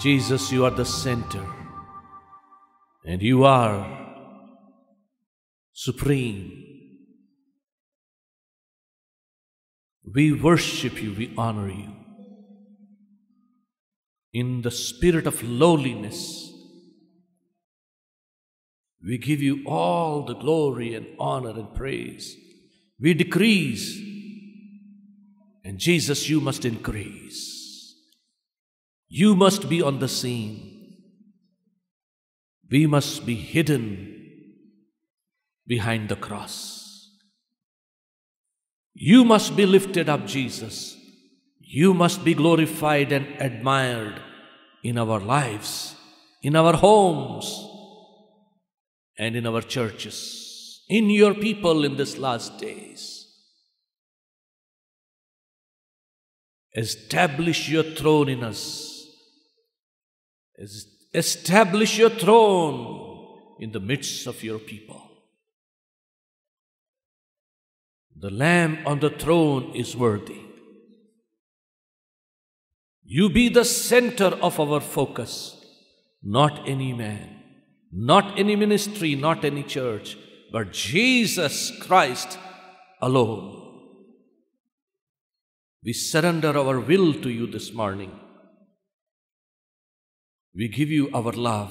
Jesus, you are the center, and you are supreme. We worship you, we honor you. In the spirit of lowliness, we give you all the glory and honor and praise. We decrease, and Jesus, you must increase. You must be on the scene. We must be hidden behind the cross. You must be lifted up, Jesus. You must be glorified and admired in our lives, in our homes, and in our churches, in your people in these last days. Establish your throne in us. Establish your throne in the midst of your people. The Lamb on the throne is worthy. You be the center of our focus, not any man, not any ministry, not any church, but Jesus Christ alone. We surrender our will to you this morning. We give you our love.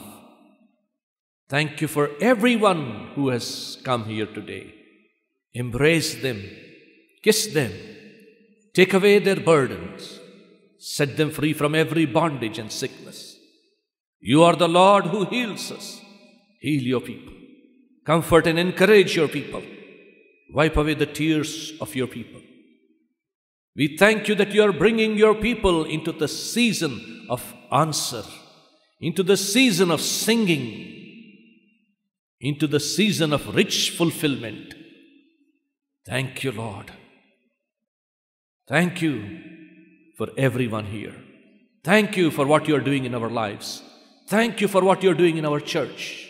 Thank you for everyone who has come here today. Embrace them, kiss them, take away their burdens, set them free from every bondage and sickness. You are the Lord who heals us. Heal your people. Comfort and encourage your people. Wipe away the tears of your people. We thank you that you are bringing your people into the season of answer, into the season of singing, into the season of rich fulfillment. Thank you, Lord. Thank you for everyone here. Thank you for what you are doing in our lives. Thank you for what you are doing in our church.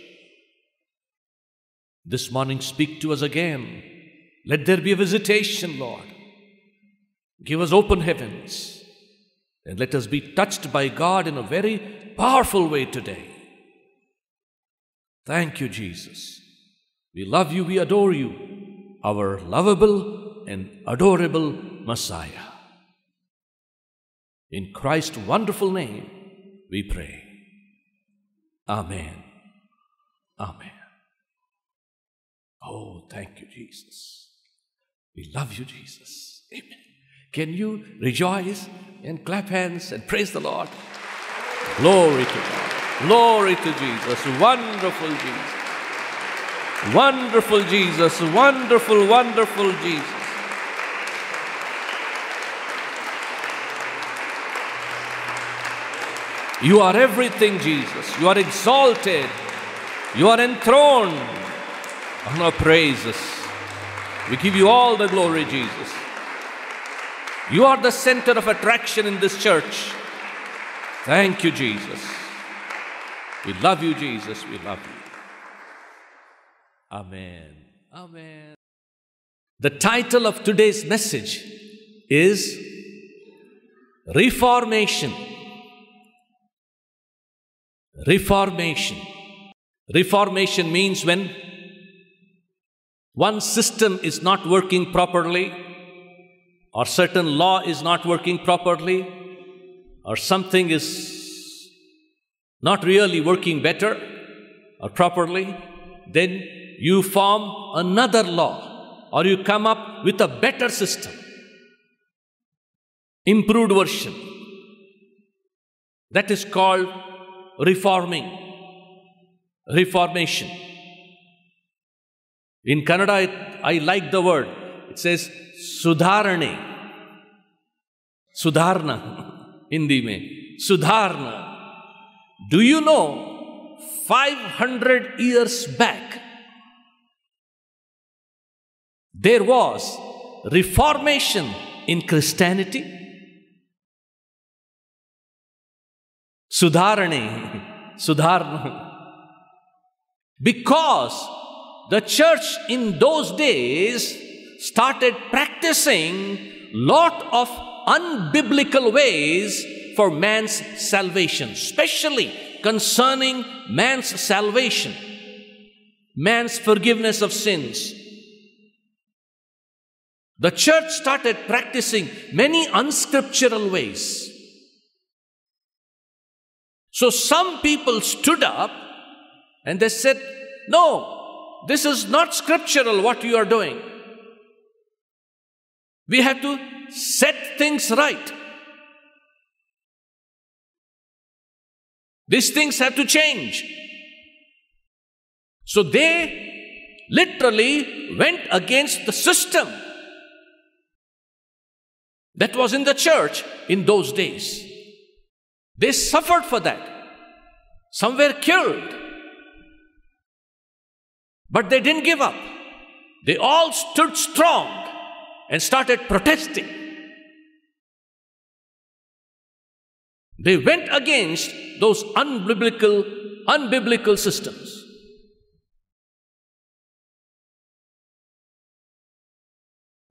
This morning, speak to us again. Let there be a visitation, Lord. Give us open heavens, and let us be touched by God in a very powerful way today. Thank you, Jesus. We love you, we adore you. Our lovable and adorable Messiah. In Christ's wonderful name, we pray. Amen. Amen. Oh, thank you, Jesus. We love you, Jesus. Amen. Can you rejoice and clap hands and praise the Lord? Glory to God. Glory to Jesus. Wonderful Jesus. Wonderful Jesus, wonderful, wonderful Jesus. You are everything, Jesus. You are exalted. You are enthroned on our praises. We give you all the glory, Jesus. You are the center of attraction in this church. Thank you, Jesus. We love you, Jesus. We love you. Amen. Amen. The title of today's message is Reformation. Reformation. Reformation means when one system is not working properly, or certain law is not working properly, or something is not really working better or properly, then you form another law, or you come up with a better system, improved version. That is called reforming, reformation. In Kannada, I like the word. It says Sudharane, Sudharna, Hindi mein, Sudharna. Do you know, 500 years back, there was reformation in Christianity. Sudharane, Sudharana. Because the church in those days started practicing lot of unbiblical ways for man's salvation, especially concerning man's salvation, man's forgiveness of sins. The church started practicing many unscriptural ways. So some people stood up and they said, no, this is not scriptural what you are doing. We have to set things right. These things have to change. So they literally went against the system that was in the church in those days. They suffered for that. Some were killed. But they didn't give up. They all stood strong and started protesting. They went against those unbiblical systems.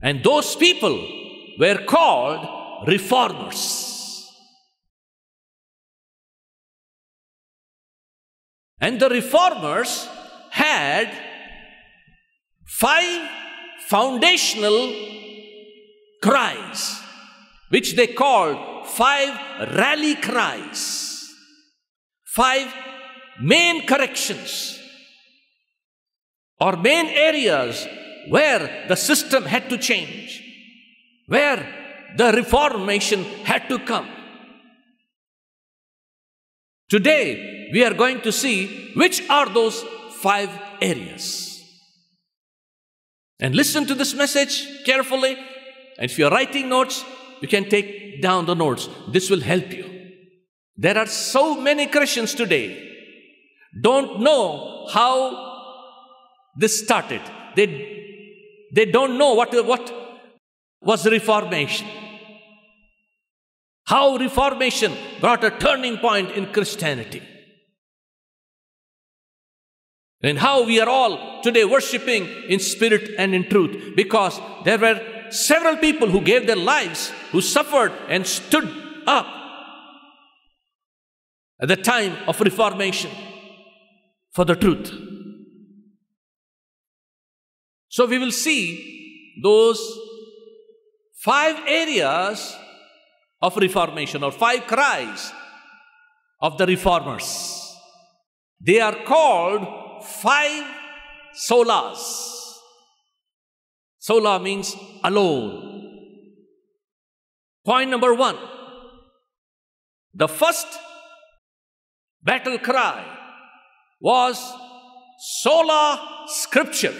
And those people were called reformers. And the reformers had five foundational cries, which they called five rally cries, five main corrections or main areas where the system had to change, where the reformation had to come. Today, we are going to see which are those five areas. And listen to this message carefully. And if you're writing notes, you can take down the notes. This will help you. There are so many Christians today don't know how this started. They don't know what was Reformation. How Reformation brought a turning point in Christianity. And how we are all today worshipping in spirit and in truth, because there were several people who gave their lives, who suffered and stood up at the time of Reformation for the truth. So we will see those five areas of Reformation or five cries of the reformers. They are called five solas. Sola means alone. Point number one. The first battle cry was Sola Scriptura.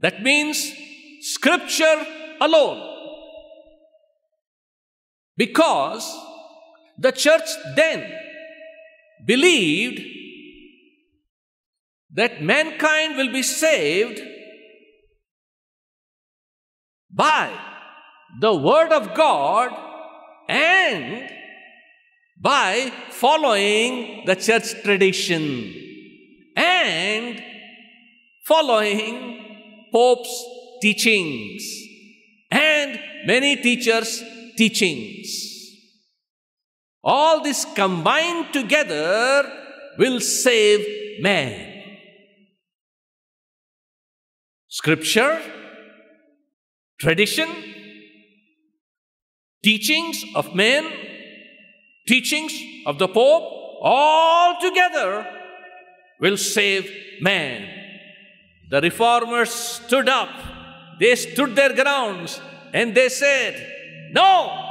That means Scripture alone. Because the church then believed that mankind will be saved by the Word of God and by following the church tradition and following Pope's teachings and many teachers' teachings. All this combined together will save man. Scripture, tradition, teachings of men, teachings of the Pope, all together will save man. The reformers stood up. They stood their grounds and they said, no,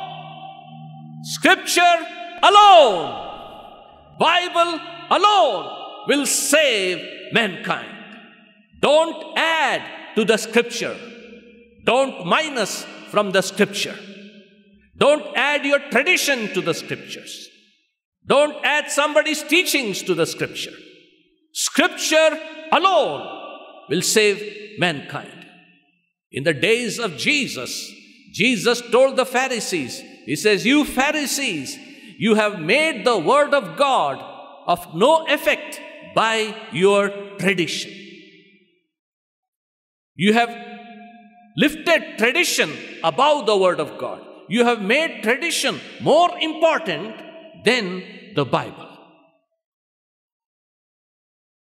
Scripture alone, Bible alone will save mankind. Don't add to the Scripture. Don't minus from the Scripture. Don't add your tradition to the Scriptures. Don't add somebody's teachings to the Scripture. Scripture alone will save mankind. In the days of Jesus, Jesus told the Pharisees, he says, you Pharisees, you have made the Word of God of no effect by your tradition. You have lifted tradition above the Word of God. you have made tradition more important than the Bible.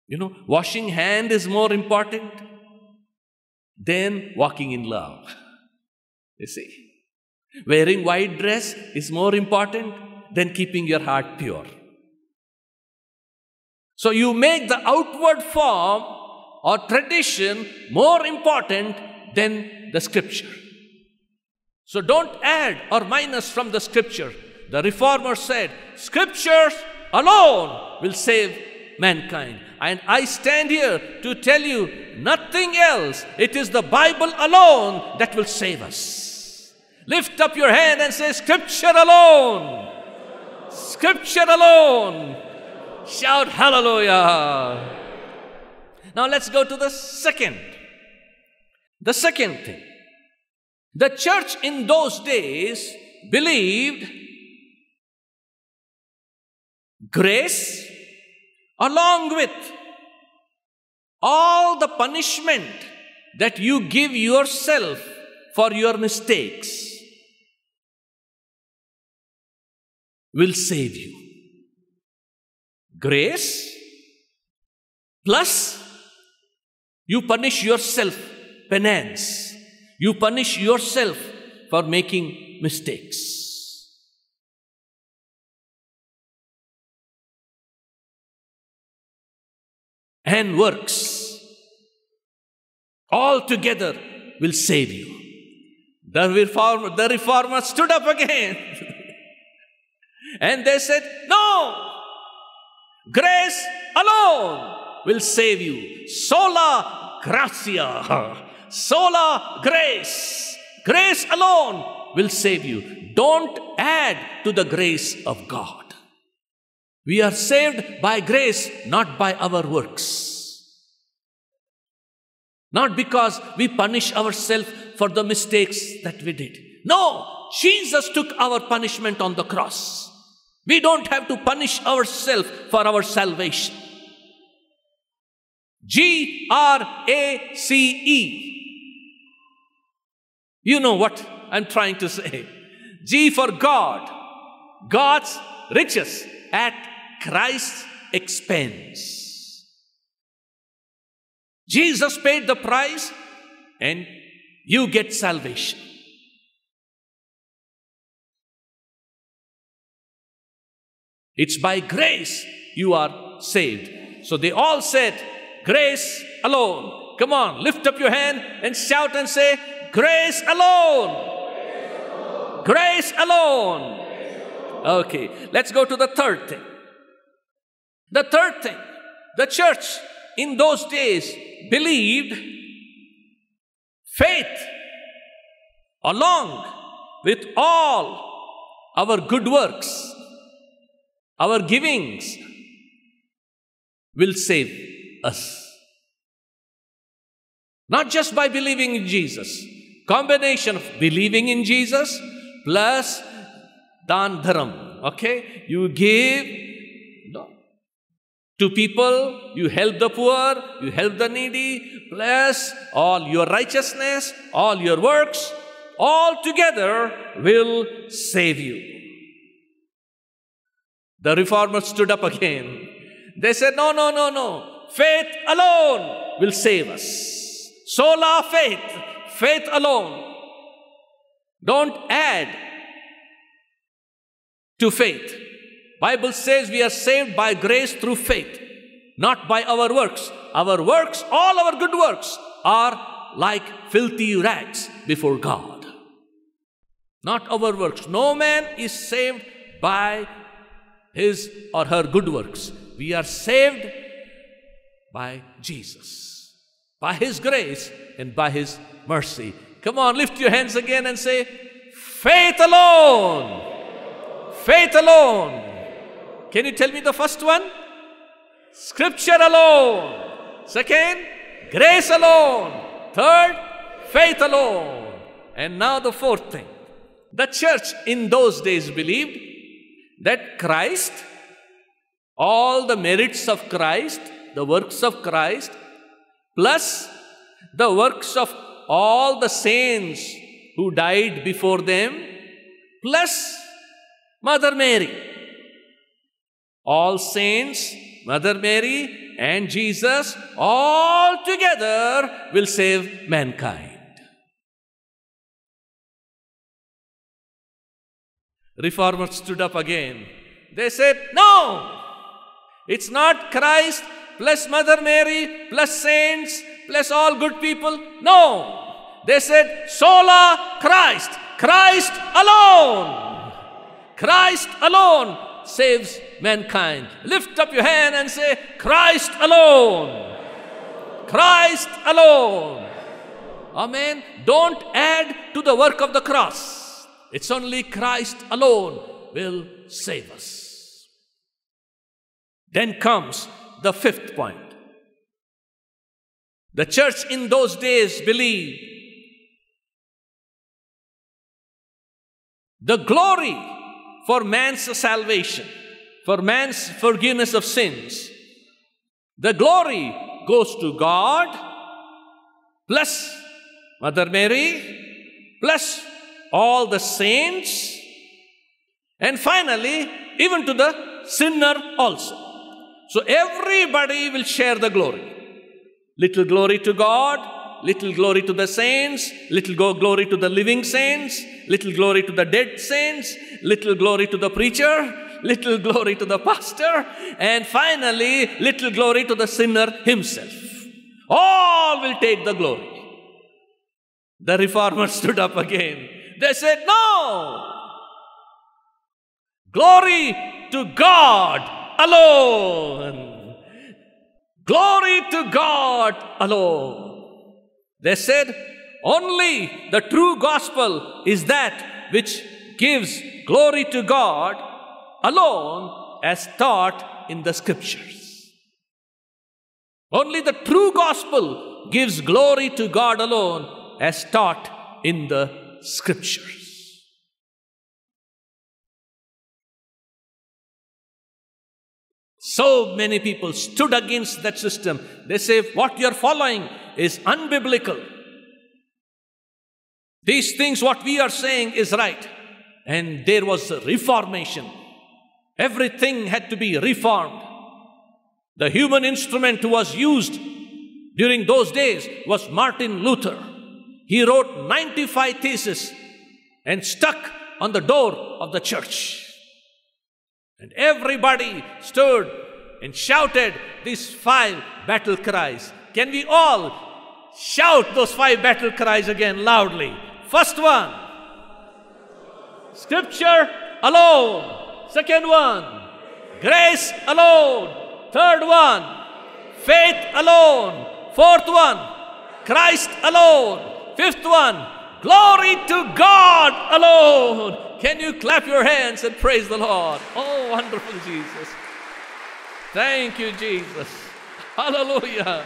You know, washing hand is more important than walking in love. You see. Wearing white dress is more important than keeping your heart pure. So you make the outward form or tradition more important than the Scripture. So don't add or minus from the Scripture. The Reformer said, Scriptures alone will save mankind. And I stand here to tell you nothing else. It is the Bible alone that will save us. Lift up your hand and say, Scripture alone. Scripture alone. Shout hallelujah. Now let's go to the second. The second thing. The church in those days believed grace along with all the punishment that you give yourself for your mistakes will save you. Grace plus you punish yourself, penance. You punish yourself for making mistakes. And works all together will save you. The reformer stood up again. And they said, no, grace alone will save you. Sola Gratia, sola grace. Grace alone will save you. Don't add to the grace of God. We are saved by grace, not by our works. Not because we punish ourselves for the mistakes that we did. No, Jesus took our punishment on the cross. We don't have to punish ourselves for our salvation. Grace. You know what I'm trying to say. G for God. God's riches at Christ's expense. Jesus paid the price and you get salvation. It's by grace you are saved. So they all said, grace alone. Come on, lift up your hand and shout and say, grace alone. Grace alone. Grace alone. Grace alone. Okay, let's go to the third thing. The third thing, the church in those days believed faith along with all our good works, our givings will save us. Not just by believing in Jesus. Combination of believing in Jesus plus dan dharam. Okay? You give to people, you help the poor, you help the needy, plus all your righteousness, all your works, all together will save you. The reformers stood up again. They said, no, no, no, no. Faith alone will save us. Sola Fide. Faith alone. Don't add to faith. Bible says we are saved by grace through faith, not by our works. Our works, all our good works, are like filthy rags before God. Not our works. No man is saved by his or her good works. We are saved by Jesus, by His grace and by His mercy. Come on, lift your hands again and say, faith alone. Faith alone. Can you tell me the first one? Scripture alone. Second, grace alone. Third, faith alone. And now the fourth thing. The church in those days believed that Christ, all the merits of Christ, the works of Christ, plus the works of all the saints who died before them plus Mother Mary. All saints, Mother Mary and Jesus all together will save mankind. Reformers stood up again. They said, no, it's not Christ plus Mother Mary plus saints plus all good people. No, they said, sola Christ, Christ alone. Christ alone saves mankind. Lift up your hand and say, Christ alone. Christ alone. Amen. Don't add to the work of the cross. It's only Christ alone will save us. Then comes the fifth point. The church in those days believed the glory for man's salvation, for man's forgiveness of sins. The glory goes to God, plus Mother Mary, plus all the saints, and finally, even to the sinner also. So everybody will share the glory. Little glory to God, little glory to the saints, little glory to the living saints, little glory to the dead saints, little glory to the preacher, little glory to the pastor, and finally, little glory to the sinner himself. All will take the glory. The reformers stood up again. They said, no! Glory to God alone. Glory to God alone. They said, only the true gospel is that which gives glory to God alone as taught in the scriptures. Only the true gospel gives glory to God alone as taught in the scriptures. So many people stood against that system. They say, what you're following is unbiblical. These things, what we are saying is right. And there was a reformation. Everything had to be reformed. The human instrument was used during those days was Martin Luther. He wrote 95 theses and stuck on the door of the church. And everybody stood and shouted these 5 battle cries. Can we all shout those 5 battle cries again loudly? First one, Scripture alone. Second one, grace alone. Third one, faith alone. Fourth one, Christ alone. Fifth one, glory to God alone. Can you clap your hands and praise the Lord? Oh, wonderful Jesus. Thank you, Jesus. Hallelujah.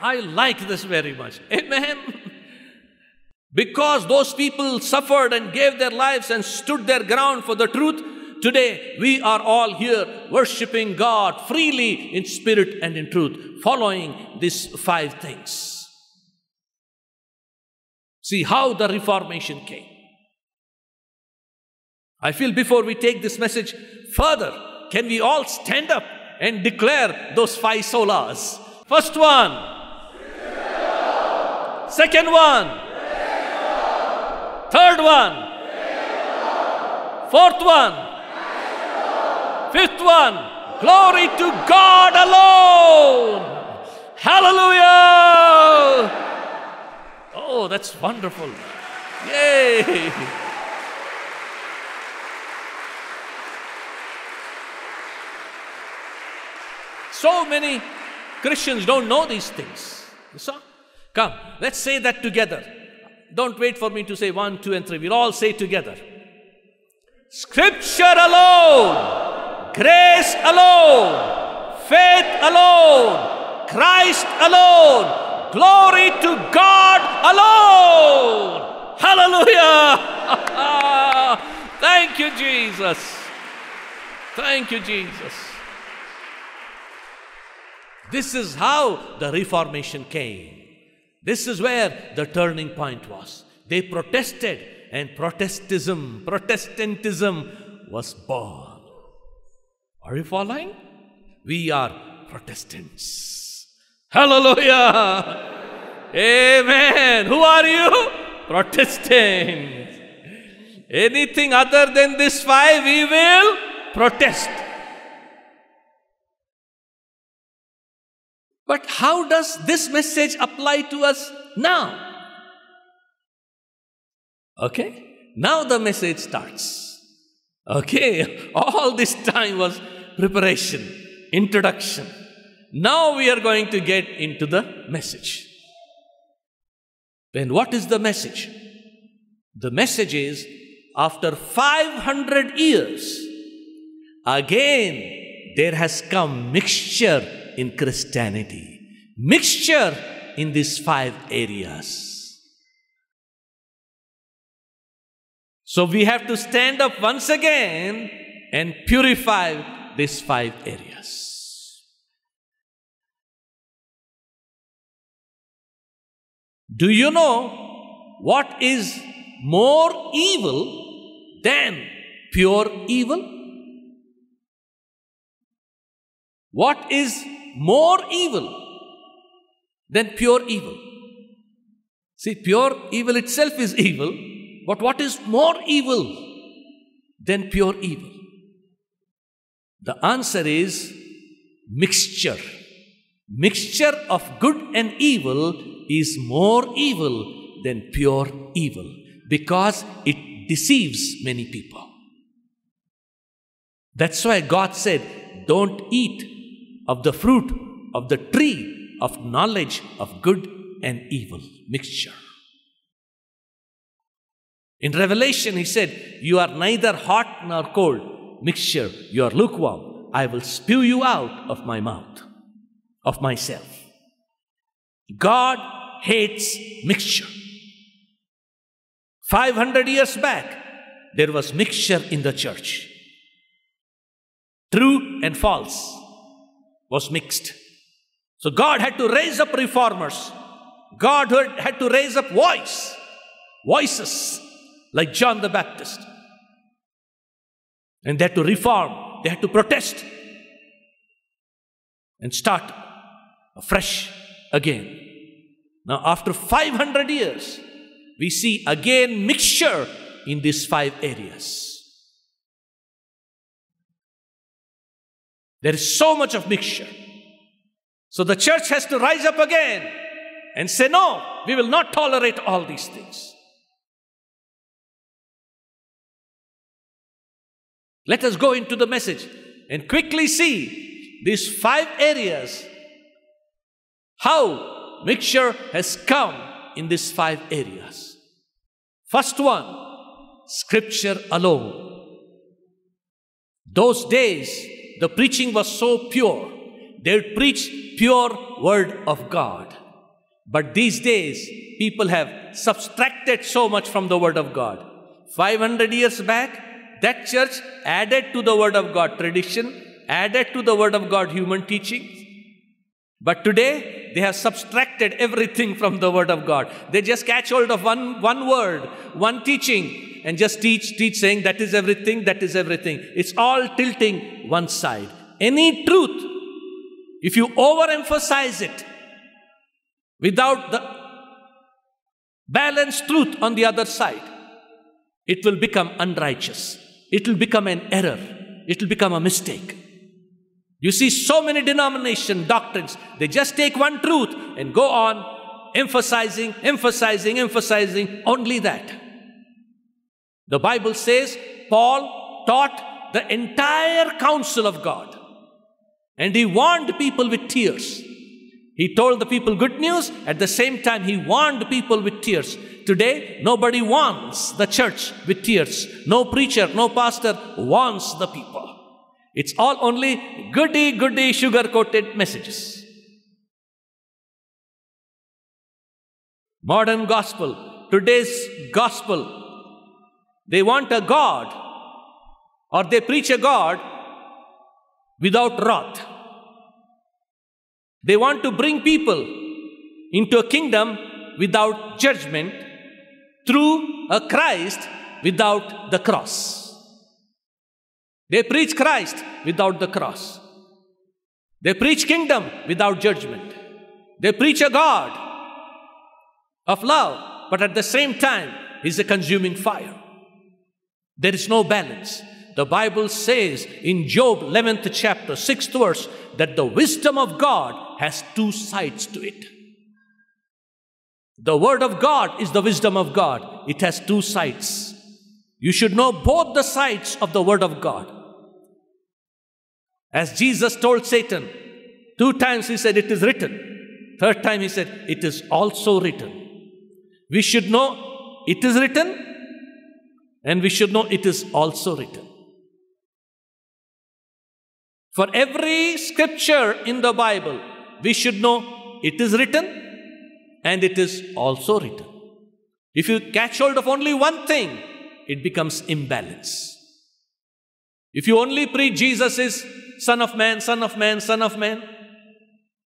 I like this very much. Amen. Because those people suffered and gave their lives and stood their ground for the truth, today we are all here worshiping God freely in spirit and in truth, following these 5 things. See how the Reformation came. I feel before we take this message further, can we all stand up and declare those 5 solas? First one. Second one. Third one, fourth one, fifth one, glory to God alone. Hallelujah. Oh, that's wonderful. Yay. So many Christians don't know these things. So, come, let's say that together. Don't wait for me to say 1, 2, and 3. We'll all say together. Scripture alone, grace alone, faith alone, Christ alone, glory to God alone. Hallelujah. Thank you, Jesus. Thank you, Jesus. This is how the Reformation came. This is where the turning point was. They protested and Protestantism was born. Are you following? We are Protestants. Hallelujah! Amen. Who are you? Protestants. Anything other than this five, we will protest. But how does this message apply to us now? Okay, now the message starts. Okay, all this time was preparation, introduction. Now we are going to get into the message. Then what is the message? The message is, after 500 years, again there has come mixture in Christianity. Mixture in these five areas. So we have to stand up once again and purify these five areas. Do you know what is more evil than pure evil? What is more evil than pure evil? See, pure evil itself is evil. But what is more evil than pure evil? The answer is mixture. Mixture of good and evil is more evil than pure evil because it deceives many people. That's why God said, don't eat of the fruit of the tree of knowledge of good and evil. Mixture. In Revelation, he said, you are neither hot nor cold. Mixture, you are lukewarm. I will spew you out of my mouth, of myself. God hates mixture. 500 years back, there was mixture in the church. True and false was mixed. So God had to raise up reformers. God had to raise up voices. Like John the Baptist. And they had to reform. They had to protest. And start afresh again. Now after 500 years, we see again mixture in these five areas. There is so much of mixture. So the church has to rise up again and say, no, we will not tolerate all these things. Let us go into the message and quickly see these five areas, how mixture has come in these five areas. First one, Scripture alone. Those days, the preaching was so pure. They would preach pure word of God. But these days, people have subtracted so much from the word of God. 500 years back, that church added to the Word of God tradition, added to the Word of God human teachings. But today, they have subtracted everything from the Word of God. They just catch hold of one word, one teaching, and just teach, saying that is everything, that is everything. It's all tilting one side. Any truth, if you overemphasize it, without the balanced truth on the other side, it will become unrighteous. It will become an error. It will become a mistake. You see so many denomination doctrines. They just take one truth and go on emphasizing only that. The Bible says Paul taught the entire counsel of God. And he warned people with tears. He told the people good news. At the same time, he warned people with tears. Today, nobody warns the church with tears. No preacher, no pastor warns the people. It's all only goody, sugar-coated messages. Modern gospel, today's gospel, they want a God or they preach a God without wrath. They want to bring people into a kingdom without judgment through a Christ without the cross. They preach Christ without the cross. They preach kingdom without judgment. They preach a God of love, but at the same time, He's a consuming fire. There is no balance. The Bible says in Job 11th chapter, 6th verse, that the wisdom of God has two sides to it. The word of God is the wisdom of God. It has two sides. You should know both the sides of the word of God. As Jesus told Satan, 2 times He said, "It is written." 3rd time He said, "It is also written." We should know it is written, and we should know it is also written. For every scripture in the Bible, we should know it is written and it is also written. If you catch hold of only one thing, it becomes imbalance. If you only preach Jesus is Son of Man, Son of Man, Son of Man,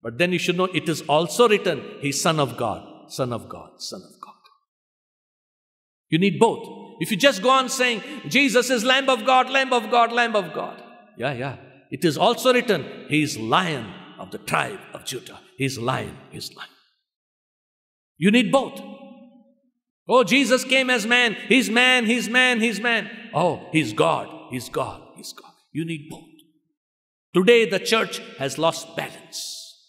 but then you should know it is also written, He's Son of God, Son of God, Son of God. You need both. If you just go on saying, Jesus is Lamb of God, Lamb of God, Lamb of God. Yeah. It is also written, He is Lion of the tribe of Judah. He is Lion, He is Lion. You need both. Oh, Jesus came as man. He's man, He's man, He's man. Oh, He's God, He's God, He's God. You need both. Today, the church has lost balance.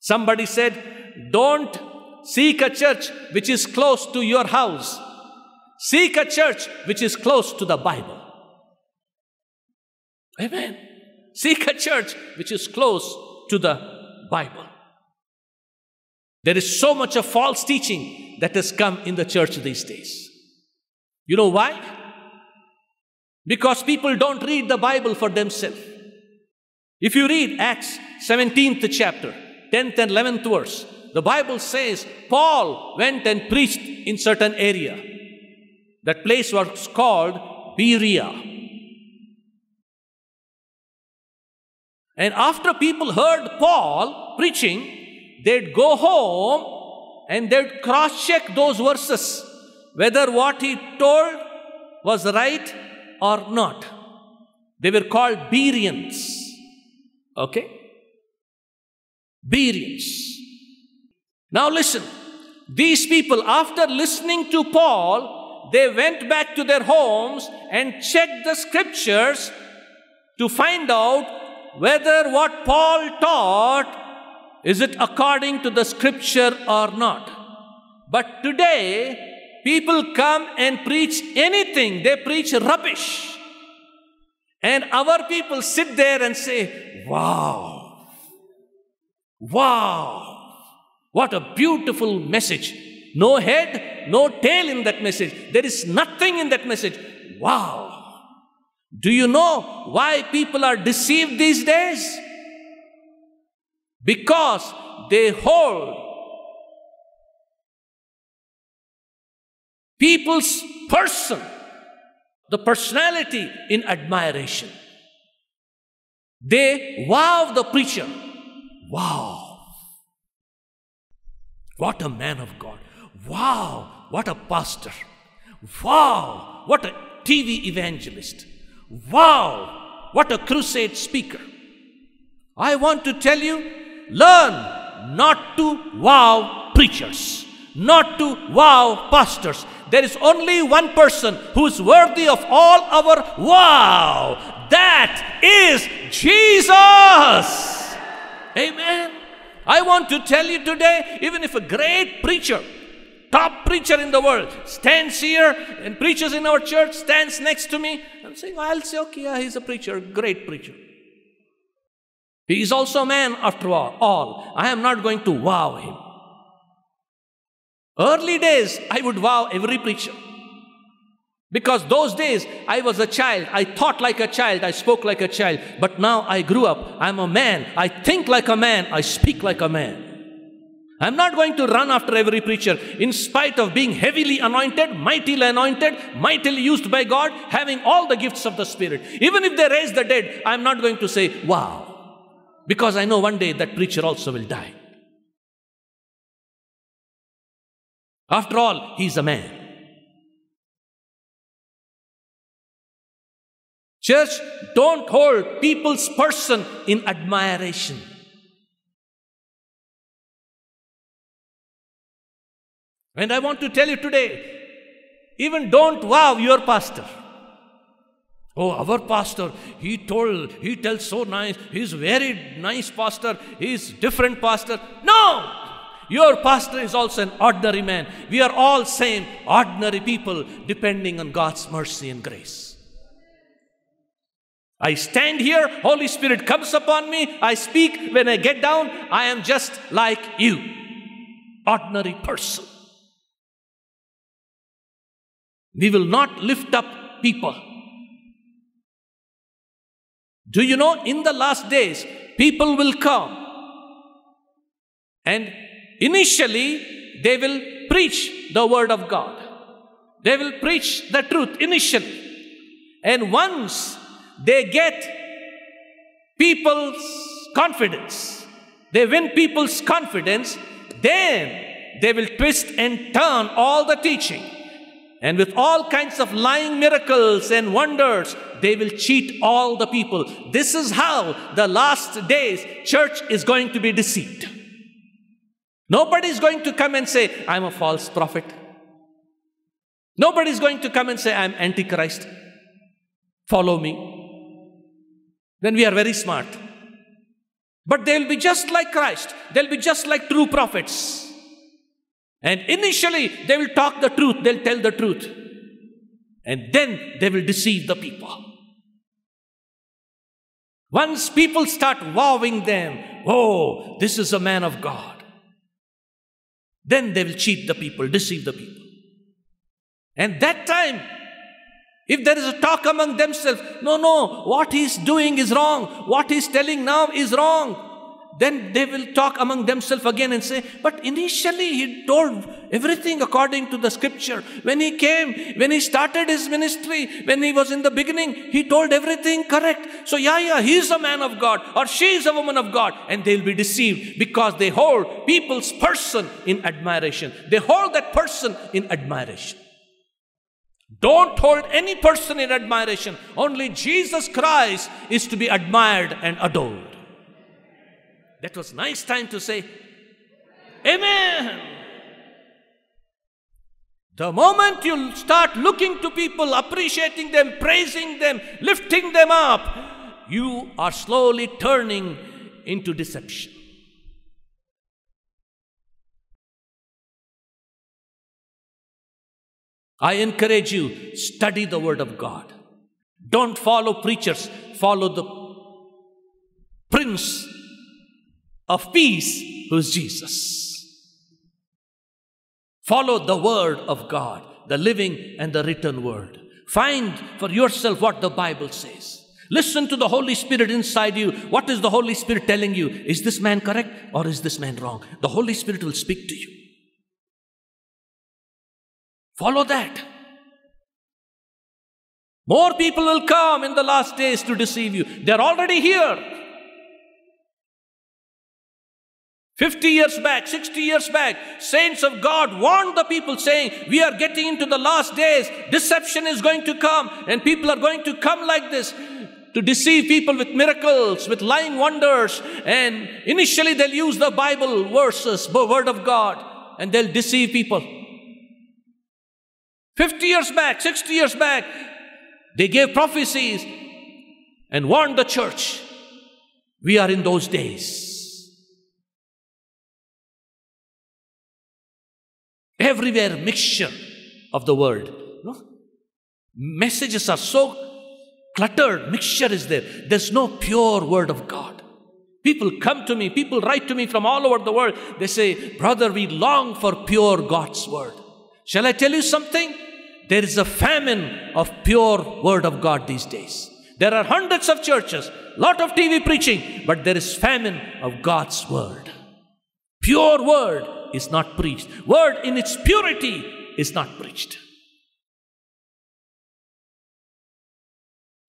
Somebody said, don't seek a church which is close to your house. Seek a church which is close to the Bible. Amen. Seek a church which is close to the Bible. There is so much of false teaching that has come in the church these days. You know why? Because people don't read the Bible for themselves. If you read Acts 17th chapter, 10th and 11th verse, the Bible says Paul went and preached in certain area. That place was called Berea. And after people heard Paul preaching, they'd go home and they'd cross-check those verses, whether what he told was right or not. They were called Bereans. Okay? Bereans. Now listen, these people, after listening to Paul, they went back to their homes and checked the scriptures to find out whether what Paul taught, is it according to the scripture or not. But today, people come and preach anything. They preach rubbish. And our people sit there and say, wow, wow. What a beautiful message. No head, no tail in that message. There is nothing in that message. Wow. Do you know why people are deceived these days? Because they hold people's person, the personality, in admiration. They wow the preacher. Wow. What a man of God. Wow, what a pastor. Wow, what a TV evangelist. Wow, what a crusade speaker. I want to tell you, learn not to wow preachers, not to wow pastors. There is only one person who is worthy of all our wow. That is Jesus. Amen. I want to tell you today, even if a great preacher, top preacher in the world, stands here and preaches in our church, stands next to me, I'm saying, I'll say, okay, yeah, he's a preacher, great preacher. He is also a man after all. I am not going to wow him. Early days, I would wow every preacher. Because those days, I was a child. I thought like a child. I spoke like a child. But now I grew up. I'm a man. I think like a man. I speak like a man. I'm not going to run after every preacher. In spite of being heavily anointed, mightily used by God, having all the gifts of the Spirit. Even if they raise the dead, I'm not going to say, wow. Because I know one day that preacher also will die. After all, he is a man. Church, don't hold people's person in admiration. And I want to tell you today, even don't wow your pastor. Oh, our pastor, he tells so nice, he's very nice pastor, he's different pastor. No! Your pastor is also an ordinary man. We are all same ordinary people depending on God's mercy and grace. I stand here, Holy Spirit comes upon me, I speak, when I get down, I am just like you. Ordinary person. We will not lift up people. Do you know, in the last days, people will come and initially they will preach the word of God. They will preach the truth initially. And once they get people's confidence, they win people's confidence, then they will twist and turn all the teaching. And with all kinds of lying miracles and wonders, they will cheat all the people. This is how the last days church is going to be deceived. Nobody is going to come and say, I'm a false prophet. Nobody is going to come and say, I'm Antichrist. Follow me. Then we are very smart. But they will be just like Christ. They will be just like true prophets. And initially, they will talk the truth. They'll tell the truth. And then they will deceive the people. Once people start wowing them, oh, this is a man of God. Then they will cheat the people, deceive the people. And that time, if there is a talk among themselves, no, what he's doing is wrong. What he's telling now is wrong. Then they will talk among themselves again and say, but initially he told everything according to the scripture. When he came, when he started his ministry, when he was in the beginning, he told everything correct. So yeah, he is a man of God or she is a woman of God. And they'll be deceived because they hold people's person in admiration. They hold that person in admiration. Don't hold any person in admiration. Only Jesus Christ is to be admired and adored. That was a nice time to say, Amen. The moment you start looking to people, appreciating them, praising them, lifting them up, you are slowly turning into deception. I encourage you, study the Word of God. Don't follow preachers, follow the Prince of peace, who is Jesus. Follow the word of God, the living and the written word. Find for yourself what the Bible says. Listen to the Holy Spirit inside you. What is the Holy Spirit telling you? Is this man correct or is this man wrong? The Holy Spirit will speak to you. Follow that. More people will come in the last days to deceive you. They're already here. 50 years back, 60 years back, saints of God warned the people saying, we are getting into the last days, deception is going to come and people are going to come like this to deceive people with miracles, with lying wonders, and initially they'll use the Bible verses, the word of God, and they'll deceive people. 50 years back, 60 years back, they gave prophecies and warned the church. We are in those days. Everywhere mixture of the word. No? Messages are so cluttered, mixture is there. There's no pure word of God. People come to me, people write to me from all over the world. They say, brother, we long for pure God's word. Shall I tell you something? There is a famine of pure word of God these days. There are hundreds of churches, lot of TV preaching, but there is famine of God's word. Pure word is not preached. Word in its purity is not preached.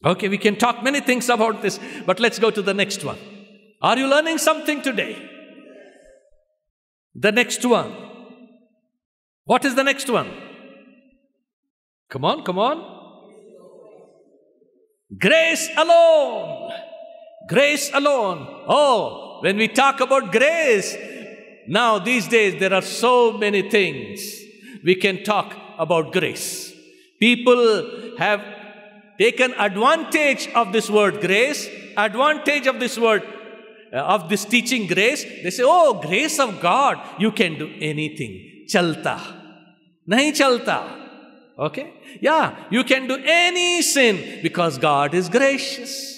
Okay, we can talk many things about this, but let's go to the next one. Are you learning something today? The next one. What is the next one? Come on, come on. Grace alone. Grace alone. Oh, when we talk about grace, now these days there are so many things we can talk about grace. People have taken advantage of this word grace, advantage of this word, of this teaching grace. They say, oh, grace of God, you can do anything. Chalta. Nahi chalta. Okay? Yeah, you can do any sin because God is gracious.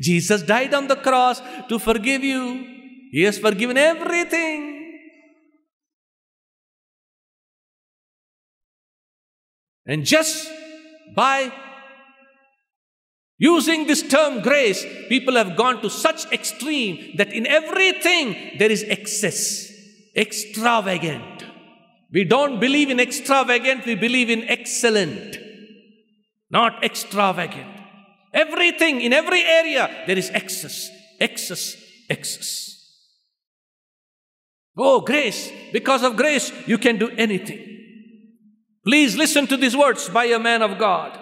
Jesus died on the cross to forgive you. He has forgiven everything. And just by using this term grace, people have gone to such extreme that in everything there is excess, extravagant. We don't believe in extravagant, we believe in excellent, not extravagant. Everything, in every area, there is excess, excess, excess. Oh, grace. Because of grace, you can do anything. Please listen to these words by a man of God.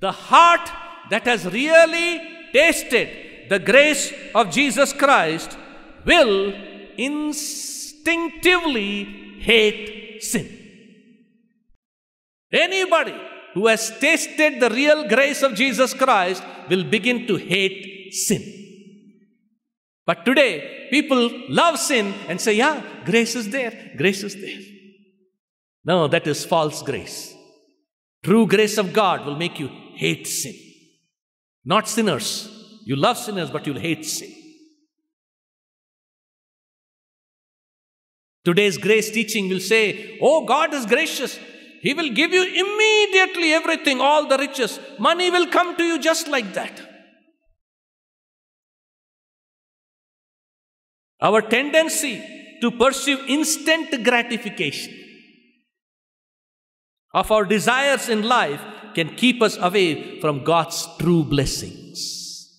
The heart that has really tasted the grace of Jesus Christ will instinctively hate sin. Anybody who has tasted the real grace of Jesus Christ will begin to hate sin. But today, people love sin and say, yeah, grace is there, grace is there. No, that is false grace. True grace of God will make you hate sin. Not sinners. You love sinners, but you'll hate sin. Today's grace teaching will say, oh, God is gracious. He will give you immediately everything, all the riches. Money will come to you just like that. Our tendency to pursue instant gratification of our desires in life can keep us away from God's true blessings.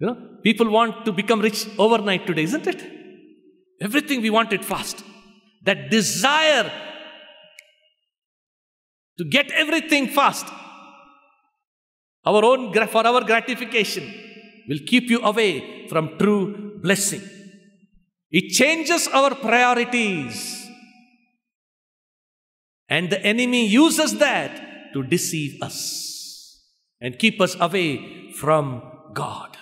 You know, people want to become rich overnight today, isn't it? Everything we want it fast. That desire to get everything fast, for our gratification, will keep you away from true blessing. It changes our priorities. And the enemy uses that to deceive us and keep us away from God.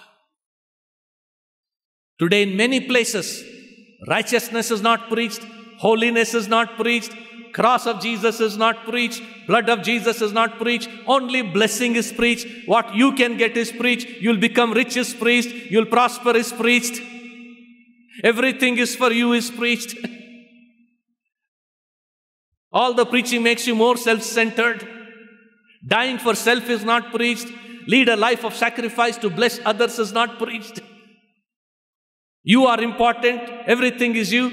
Today in many places, righteousness is not preached, holiness is not preached, cross of Jesus is not preached, blood of Jesus is not preached, only blessing is preached, what you can get is preached, you'll become rich is preached, you'll prosper is preached, everything is for you is preached. All the preaching makes you more self-centered. Dying for self is not preached. Lead a life of sacrifice to bless others is not preached. You are important. Everything is you.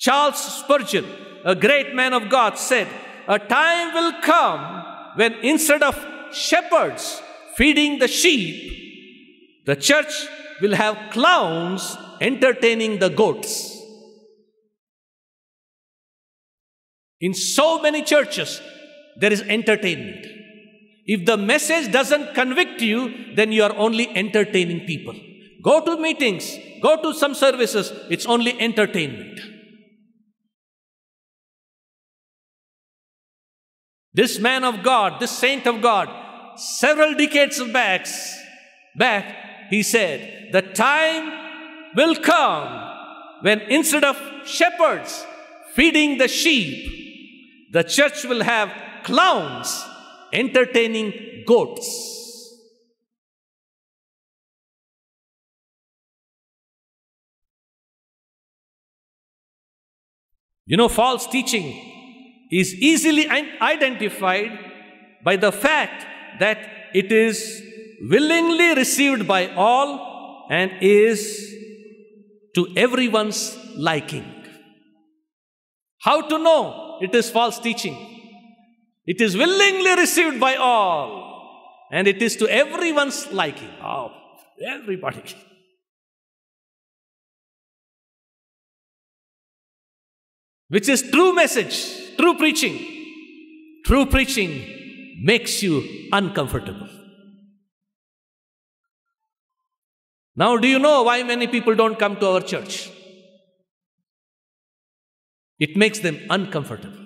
Charles Spurgeon, a great man of God, said, a time will come when instead of shepherds feeding the sheep, the church will have clowns entertaining the goats. In so many churches, there is entertainment. If the message doesn't convict you, then you are only entertaining people. Go to meetings, go to some services, it's only entertainment. This man of God, this saint of God, several decades back, he said, the time will come when instead of shepherds feeding the sheep, the church will have clowns entertaining goats. You know, false teaching is easily identified by the fact that it is willingly received by all and is to everyone's liking. How to know it is false teaching? It is willingly received by all, and it is to everyone's liking. Oh, everybody. which is true message, true preaching. True preaching makes you uncomfortable. Now, do you know why many people don't come to our church? It makes them uncomfortable.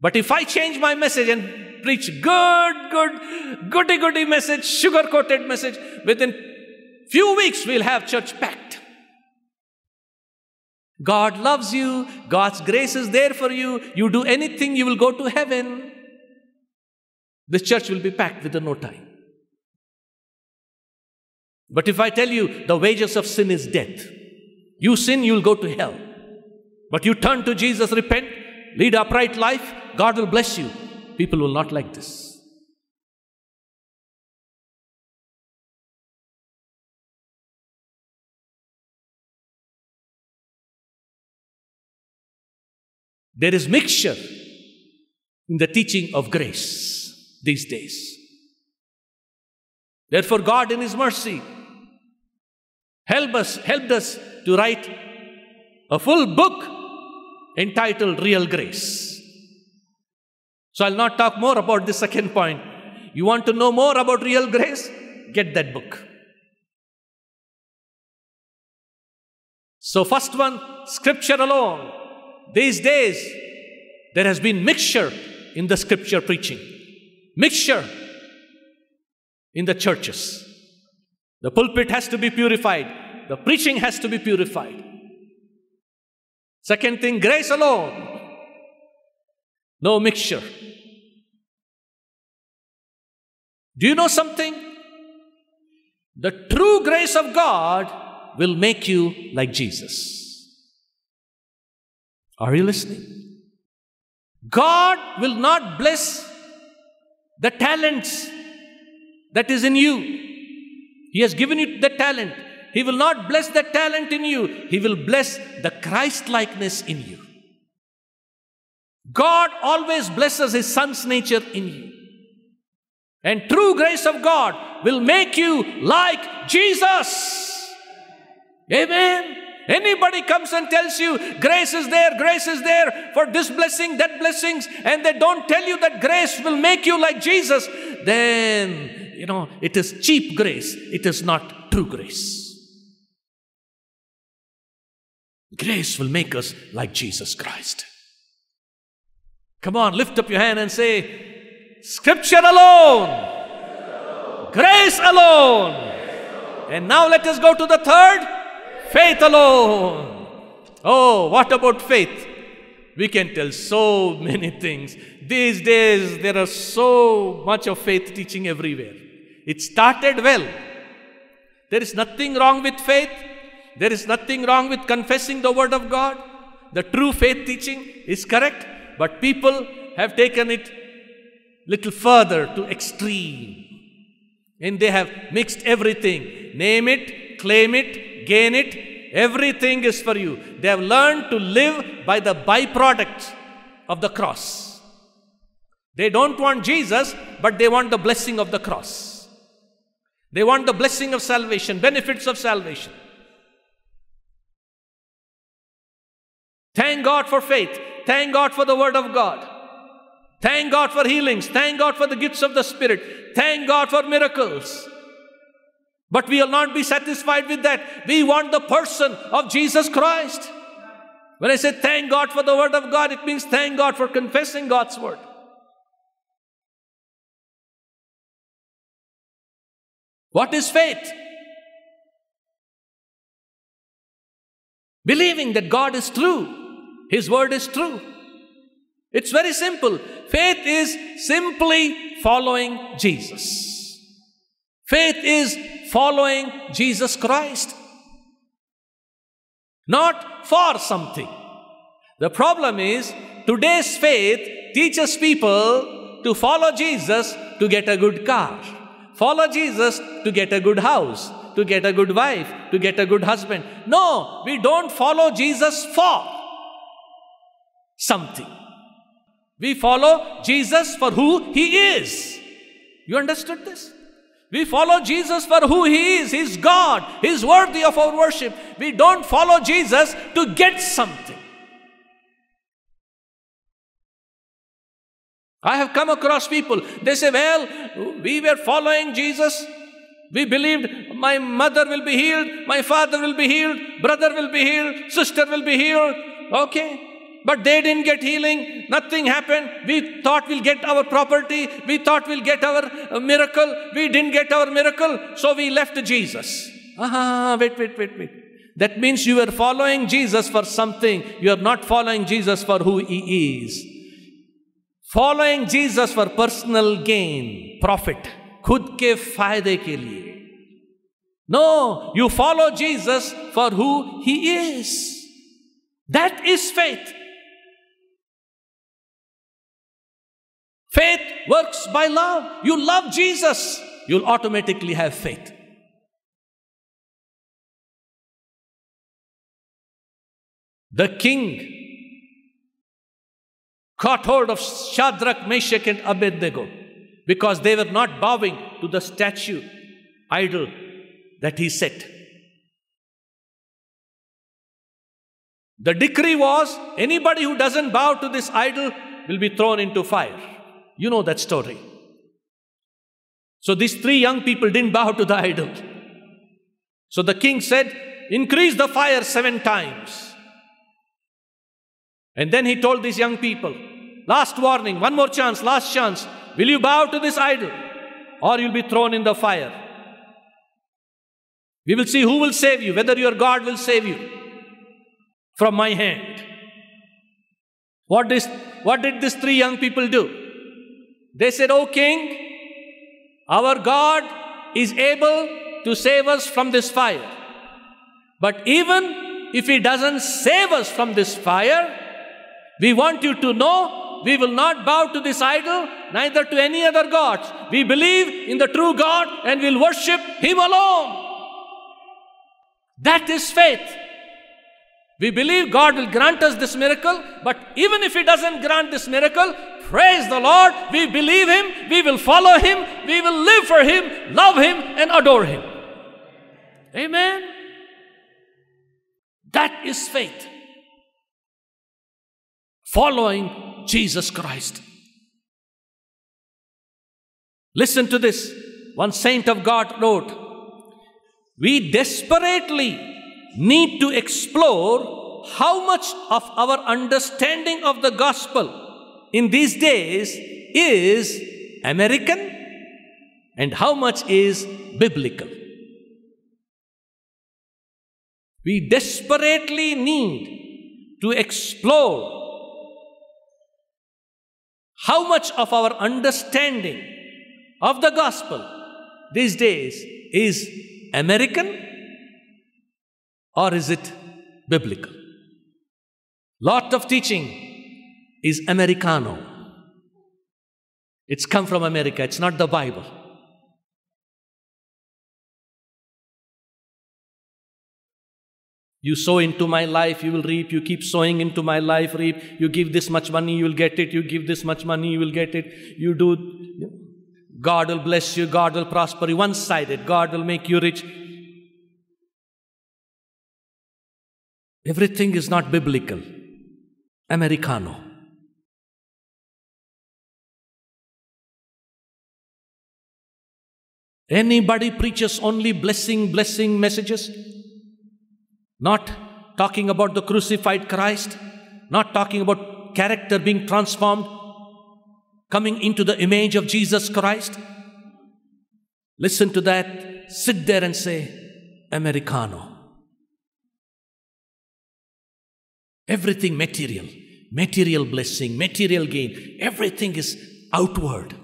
But if I change my message and preach goody-goody message, sugar-coated message, within few weeks we'll have church packed. God loves you. God's grace is there for you. You do anything, you will go to heaven. The church will be packed within no time. But if I tell you the wages of sin is death, you sin, you'll go to hell. But you turn to Jesus, repent, lead upright life, God will bless you. People will not like this. There is mixture in the teaching of grace these days. Therefore, God in His mercy helped us to write a full book entitled Real Grace. So I'll not talk more about this second point. You want to know more about real grace? Get that book. So first one, Scripture alone. These days, there has been mixture in the Scripture preaching. Mixture in the churches. The pulpit has to be purified. The preaching has to be purified. Second thing, grace alone. No mixture. Do you know something? The true grace of God will make you like Jesus. Are you listening? God will not bless the talents that is in you. He has given you the talent. He will not bless the talent in you. He will bless the Christ-likeness in you. God always blesses His Son's nature in you. And true grace of God will make you like Jesus. Amen. Anybody comes and tells you grace is there for this blessing, that blessings, and they don't tell you that grace will make you like Jesus, then, you know, it is cheap grace. It is not true grace. Grace will make us like Jesus Christ. Come on, lift up your hand and say, Scripture alone, grace alone. And now let us go to the third. Faith alone. Oh, what about faith? We can tell so many things. These days, there are so much of faith teaching everywhere. It started well. There is nothing wrong with faith. There is nothing wrong with confessing the Word of God. The true faith teaching is correct, but people have taken it little further to extreme. And they have mixed everything. Name it, claim it, gain it, everything is for you. They have learned to live by the byproduct of the cross. They don't want Jesus, but they want the blessing of the cross. They want the blessing of salvation, benefits of salvation. Thank God for faith. Thank God for the Word of God. Thank God for healings. Thank God for the gifts of the Spirit. Thank God for miracles. But we will not be satisfied with that. We want the person of Jesus Christ. When I say thank God for the Word of God, it means thank God for confessing God's Word. What is faith? Believing that God is true. His Word is true. It's very simple. Faith is simply following Jesus. Faith is following Jesus Christ, not for something. The problem is today's faith teaches people to follow Jesus to get a good car, follow Jesus to get a good house, to get a good wife, to get a good husband. No, we don't follow Jesus for something. We follow Jesus for who He is. You understood this? We follow Jesus for who He is. He is God. He is worthy of our worship. We don't follow Jesus to get something. I have come across people, they say, well, we were following Jesus. We believed my mother will be healed, my father will be healed, brother will be healed, sister will be healed. Okay. But they didn't get healing. Nothing happened. We thought we'll get our property. We thought we'll get our miracle. We didn't get our miracle. So we left Jesus. Wait. That means you are following Jesus for something. You are not following Jesus for who He is. Following Jesus for personal gain, profit. Khud ke fayde ke liye. No, you follow Jesus for who He is. That is faith. Faith works by love. You love Jesus, you'll automatically have faith. The king caught hold of Shadrach, Meshach and Abednego because they were not bowing to the statue idol that he set. The decree was, anybody who doesn't bow to this idol will be thrown into fire. You know that story. So these three young people didn't bow to the idol. So the king said, increase the fire 7 times. And then he told these young people, last warning, one more chance, last chance. Will you bow to this idol or you'll be thrown in the fire? We will see who will save you, whether your God will save you from my hand. What did these three young people do? They said, O king, our God is able to save us from this fire. But even if He doesn't save us from this fire, we want you to know we will not bow to this idol, neither to any other gods. We believe in the true God and will worship Him alone. That is faith. We believe God will grant us this miracle, but even if He doesn't grant this miracle, praise the Lord, we believe Him, we will follow Him, we will live for Him, love Him, and adore Him. Amen. That is faith. Following Jesus Christ. Listen to this. One saint of God wrote, we desperately need to explore how much of our understanding of the gospel in these days is American and how much is biblical. We desperately need to explore how much of our understanding of the gospel these days is American or is it biblical? Lot of teaching is Americano. It's come from America. It's not the Bible. You sow into my life, you will reap. You keep sowing into my life, reap. You give this much money, you will get it. You give this much money, you will get it. You do. God will bless you. God will prosper you. One-sided. God will make you rich. Everything is not biblical. Americano. Anybody preaches only blessing messages? Not talking about the crucified Christ. Not talking about character being transformed. Coming into the image of Jesus Christ. Listen to that. Sit there and say, Americano. Everything material, material blessing, material gain, everything is outward.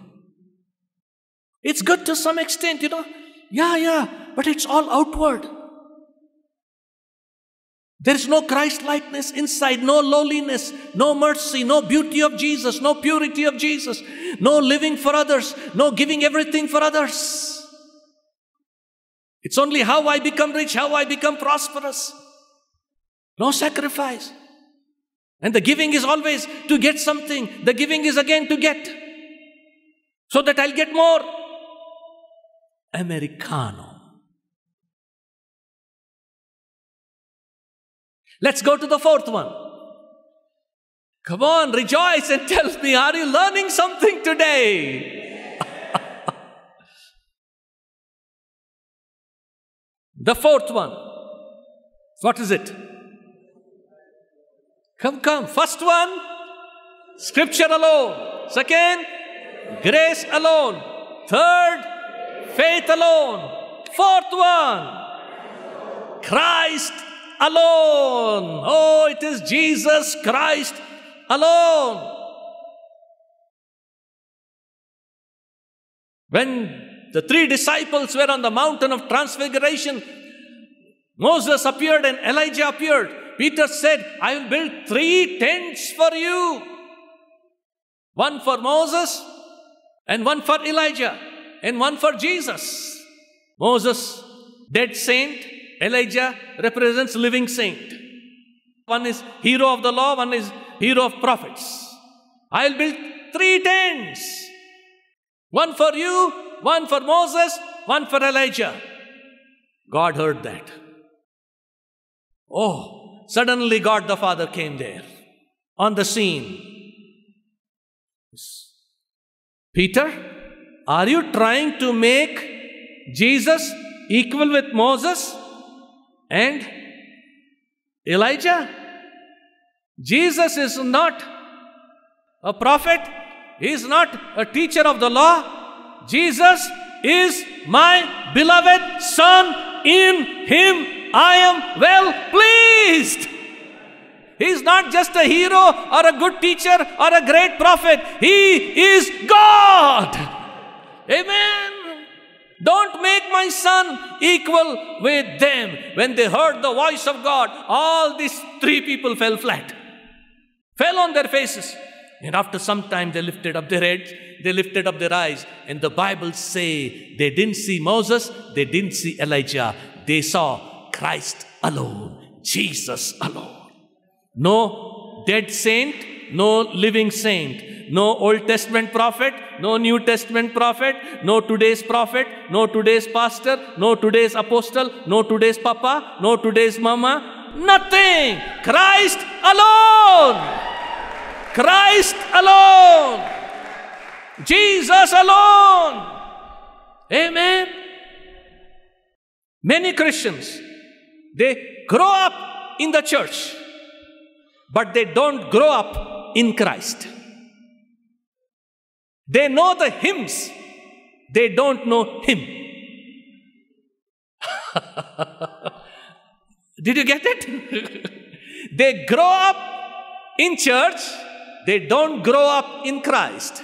It's good to some extent, you know. Yeah, but it's all outward. There is no Christ-likeness inside, no lowliness, no mercy, no beauty of Jesus, no purity of Jesus, no living for others, no giving everything for others. It's only how I become rich, how I become prosperous. No sacrifice. And the giving is always to get something. The giving is again to get. So that I'll get more. Americano. Let's go to the fourth one. Come on, rejoice and tell me, are you learning something today? The fourth one. What is it? Come. First one, Scripture alone. Second, grace alone. Third, faith alone. Fourth one, Christ alone. Oh, it is Jesus Christ alone. When the three disciples were on the mountain of transfiguration, Moses appeared and Elijah appeared. Peter said, I will build three tents for you. One for Moses, and one for Elijah, and one for Jesus. Moses, dead saint. Elijah represents living saint. One is hero of the law, one is hero of prophets. I will build three tents. One for you, one for Moses, one for Elijah. God heard that. Oh, suddenly God the Father came there on the scene. Peter, are you trying to make Jesus equal with Moses and Elijah? Jesus is not a prophet. He is not a teacher of the law. Jesus is my beloved Son. In Him I am well pleased. He is not just a hero or a good teacher or a great prophet. He is God. Amen. Don't make my Son equal with them. When they heard the voice of God, all these three people fell flat, fell on their faces. And after some time, they lifted up their heads, they lifted up their eyes. And the Bible say they didn't see Moses, they didn't see Elijah. They saw Christ alone, Jesus alone. No dead saint, no living saint, no Old Testament prophet, no New Testament prophet, no today's prophet, no today's pastor, no today's apostle, no today's papa, no today's mama, nothing. Christ alone. Christ alone. Jesus alone. Amen. Many Christians, they grow up in the church, but they don't grow up in Christ. They know the hymns. They don't know Him. Did you get it? They grow up in church. They don't grow up in Christ.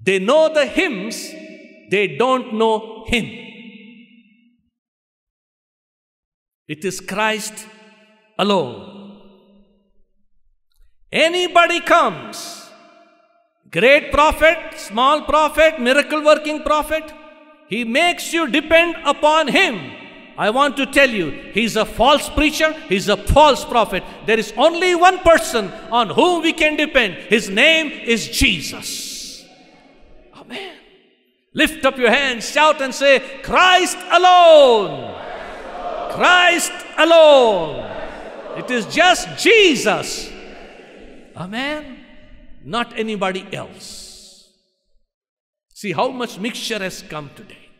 They know the hymns. They don't know Him. It is Christ alone. Anybody comes, great prophet, small prophet, miracle working prophet, he makes you depend upon him. I want to tell you, he's a false preacher, he's a false prophet. There is only one person on whom we can depend. His name is Jesus. Amen. Lift up your hands, shout and say, Christ alone. Christ alone. It is just Jesus. Amen. Not anybody else. See how much mixture has come today.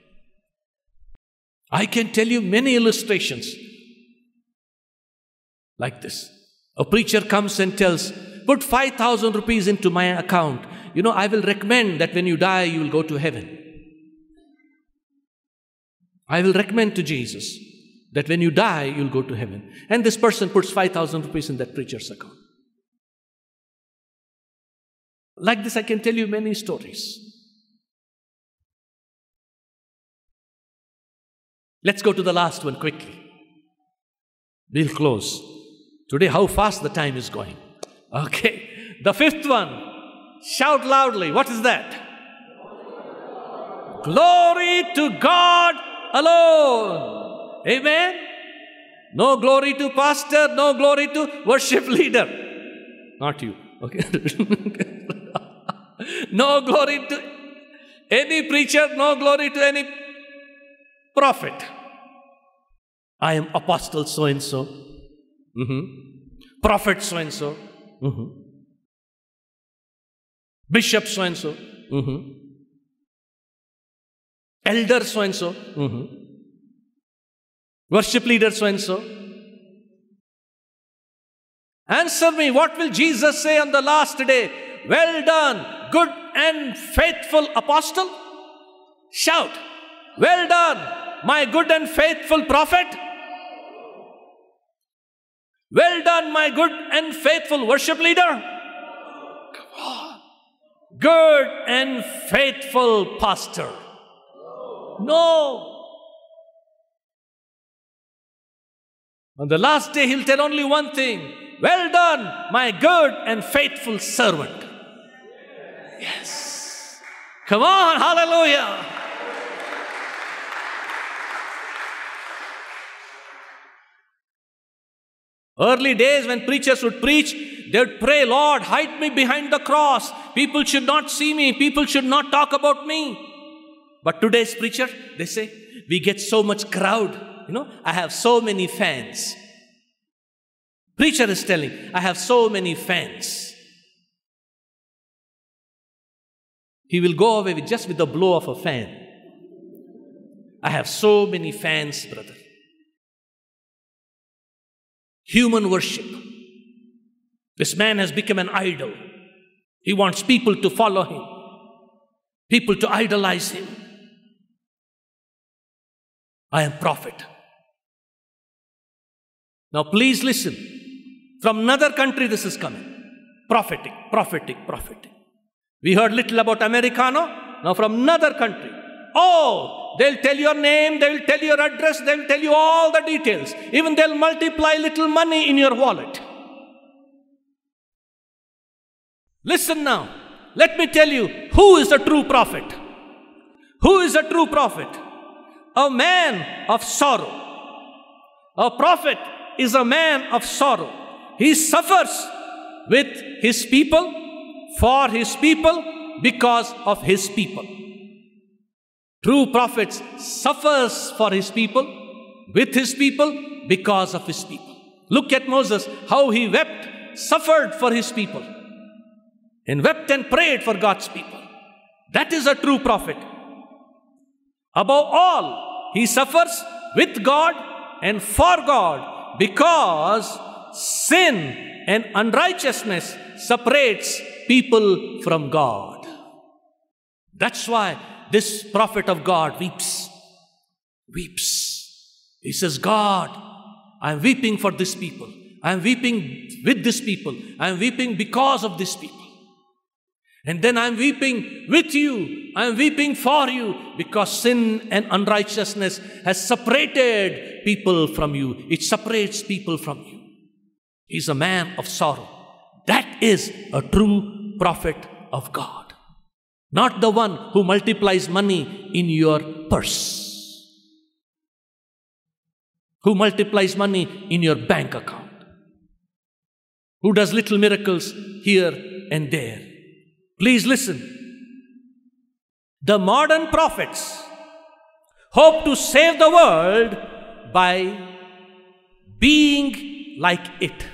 I can tell you many illustrations like this. A preacher comes and tells, put 5,000 rupees into my account. You know, I will recommend that when you die, you will go to heaven. I will recommend to Jesus that when you die, you will go to heaven. And this person puts 5,000 rupees in that preacher's account. Like this, I can tell you many stories. Let's go to the last one quickly. We'll close. Today, how fast the time is going. Okay. The fifth one. Shout loudly. What is that? Glory to God alone. Amen. No glory to pastor, no glory to worship leader. Not you. Okay. No glory to any preacher, no glory to any prophet. I am apostle so-and-so. Prophet so-and-so. Bishop so-and-so. Elder so-and-so. Worship leader so-and-so. Answer me, what will Jesus say on the last day? Well done, good and faithful apostle. Shout, well done, my good and faithful prophet. Well done, my good and faithful worship leader. Come on. Good and faithful pastor. No. On the last day, he'll tell only one thing. Well done, my good and faithful servant. Yes. Come on, hallelujah. Early days when preachers would preach, they would pray, Lord, hide me behind the cross. People should not see me. People should not talk about me. But today's preacher, they say, we get so much crowd. You know, I have so many fans. Preacher is telling, I have so many fans. He will go away with just with the blow of a fan. I have so many fans, brother. Human worship. This man has become an idol. He wants people to follow him. People to idolize him. I am prophet. Now please listen. From another country this is coming. Prophetic, prophetic, prophetic. We heard little about Americano. Now from another country. Oh, they'll tell your name, they'll tell your address, they'll tell you all the details. Even they'll multiply little money in your wallet. Listen now. Let me tell you, who is the true prophet? Who is a true prophet? A man of sorrow. A prophet is a man of sorrow. He suffers with his people, for his people, because of his people. True prophets suffers for his people, with his people, because of his people. Look at Moses, how he wept, suffered for his people. And wept and prayed for God's people. That is a true prophet. Above all, he suffers with God and for God because sin and unrighteousness separates people from God. That's why this prophet of God weeps. Weeps. He says, God, I'm weeping for this people. I'm weeping with this people. I'm weeping because of this people. And then I'm weeping with you. I'm weeping for you because sin and unrighteousness has separated people from you. It separates people from you. He's a man of sorrow. That is a true prophet of God. Not the one who multiplies money in your purse. Who multiplies money in your bank account. Who does little miracles here and there. Please listen. The modern prophets hope to save the world by being like it.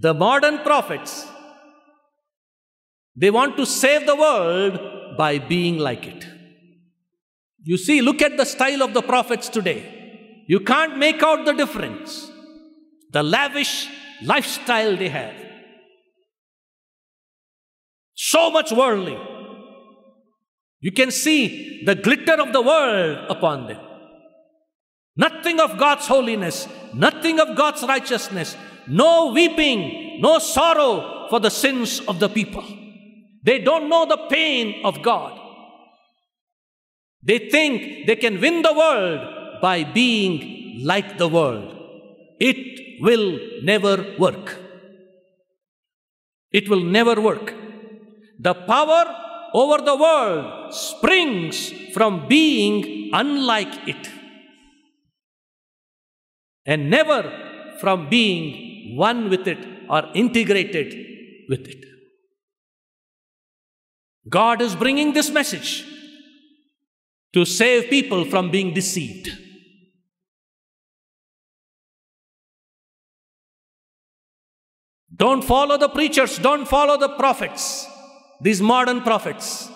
The modern prophets, they want to save the world by being like it. You see, look at the style of the prophets today. You can't make out the difference. The lavish lifestyle they have. So much worldly. You can see the glitter of the world upon them. Nothing of God's holiness. Nothing of God's righteousness. No weeping. No sorrow for the sins of the people. They don't know the pain of God. They think they can win the world by being like the world. It will never work. It will never work. The power over the world springs from being unlike it and never from being one with it or integrated with it. God is bringing this message. to save people from being deceived. Don't follow the preachers, don't follow the prophets, these modern prophets.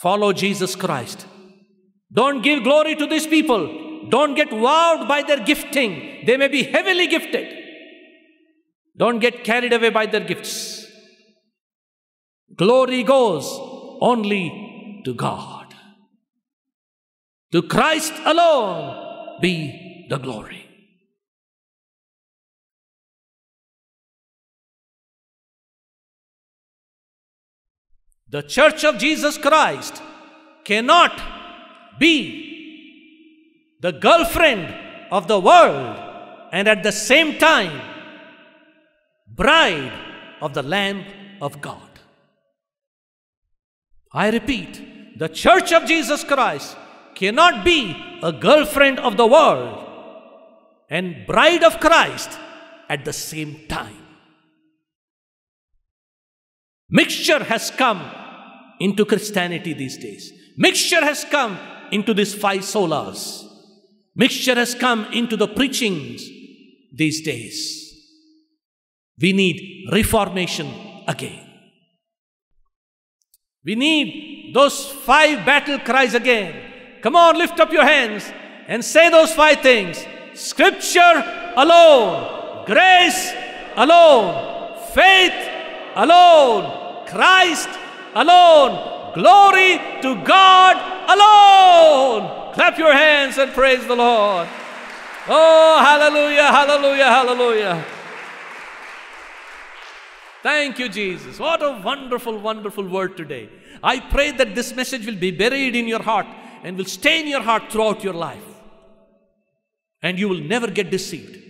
Follow Jesus Christ. Don't give glory to these people. Don't get wowed by their gifting. They may be heavily gifted. Don't get carried away by their gifts. Glory goes only to God. To Christ alone be the glory. The Church of Jesus Christ cannot be the girlfriend of the world and at the same time bride of the Lamb of God. I repeat, the Church of Jesus Christ cannot be a girlfriend of the world and bride of Christ at the same time. Mixture has come into Christianity these days. Mixture has come into these five solas. Mixture has come into the preachings these days. We need reformation again. We need those five battle cries again. Come on, lift up your hands and say those five things. Scripture alone, grace alone, faith alone, Christ alone, glory to God alone. Clap your hands and praise the Lord. Oh, hallelujah, hallelujah, hallelujah. Thank you, Jesus. What a wonderful, wonderful word today. I pray that this message will be buried in your heart and will stay in your heart throughout your life. And you will never get deceived.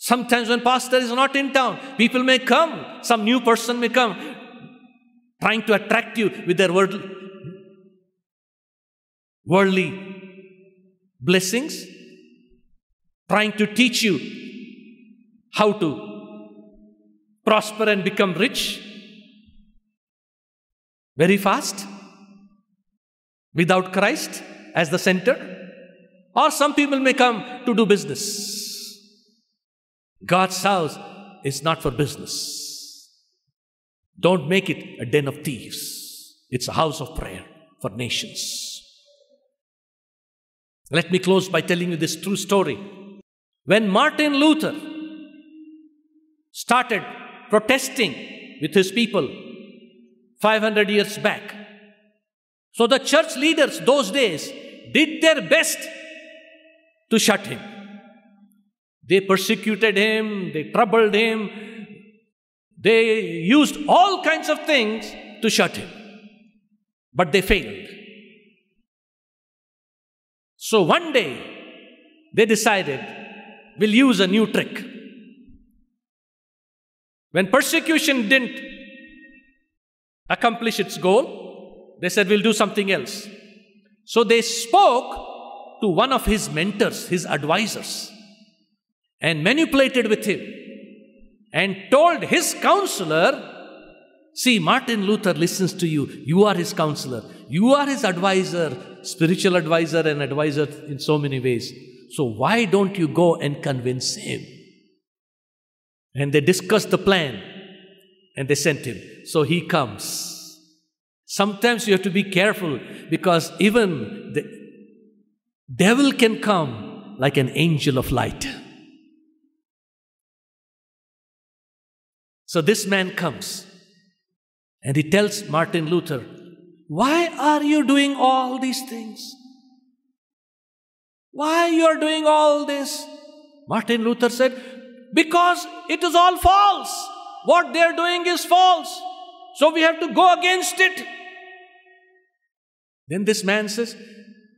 Sometimes when pastor is not in town, people may come, some new person may come, trying to attract you with their worldly blessings, trying to teach you how to prosper and become rich very fast, without Christ as the center. Or some people may come to do business. God's house is not for business. Don't make it a den of thieves. It's a house of prayer for nations. Let me close by telling you this true story. When Martin Luther started protesting with his people 500 years back, so the church leaders those days did their best to shut him. They persecuted him, they troubled him, they used all kinds of things to shut him. But they failed. So one day, they decided, we'll use a new trick. When persecution didn't accomplish its goal, they said, we'll do something else. So they spoke to one of his mentors, his advisors, and manipulated with him and told his counselor, see, Martin Luther listens to you. You are his counselor. You are his advisor, spiritual advisor and advisor in so many ways. So why don't you go and convince him? And they discussed the plan and they sent him. So he comes. Sometimes you have to be careful because even the devil can come like an angel of light. So this man comes and he tells Martin Luther, why are you doing all these things? Why you are doing all this? Martin Luther said, because it is all false. What they are doing is false. So we have to go against it. Then this man says,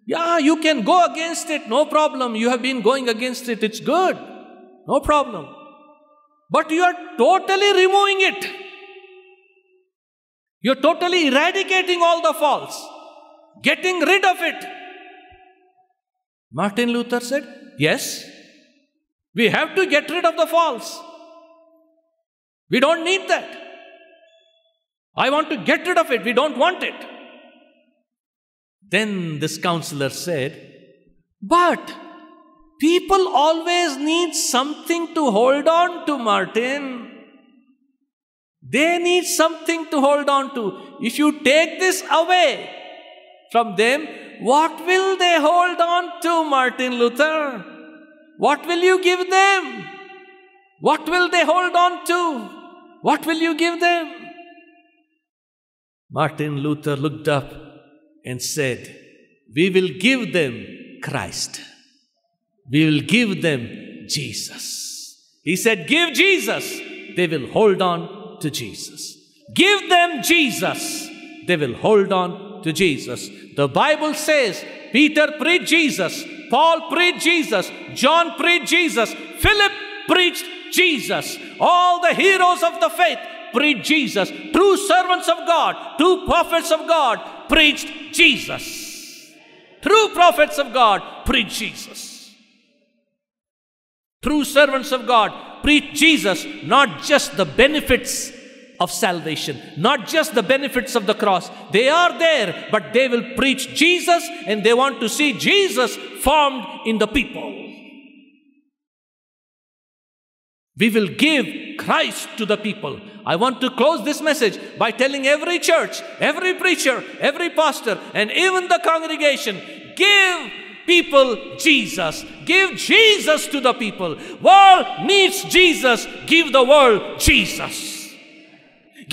yeah, you can go against it. No problem. You have been going against it. It's good. No problem. But you are totally removing it. You are totally eradicating all the faults, getting rid of it. Martin Luther said, yes, we have to get rid of the faults. We don't need that. I want to get rid of it. We don't want it. Then this counselor said, "But people always need something to hold on to, Martin. They need something to hold on to. If you take this away from them, what will they hold on to, Martin Luther? What will you give them? What will they hold on to? What will you give them?" Martin Luther looked up and said, "We will give them Christ. We will give them Jesus." He said, "Give Jesus. They will hold on to Jesus. Give them Jesus. They will hold on to Jesus." The Bible says Peter preached Jesus. Paul preached Jesus. John preached Jesus. Philip preached Jesus. All the heroes of the faith preached Jesus. True servants of God, true prophets of God preached Jesus. True prophets of God preached Jesus. True servants of God preach Jesus, not just the benefits of salvation, not just the benefits of the cross. They are there, but they will preach Jesus, and they want to see Jesus formed in the people. We will give Christ to the people. I want to close this message by telling every church, every preacher, every pastor, and even the congregation, give people Jesus. Give Jesus to the people. World needs Jesus. Give the world Jesus.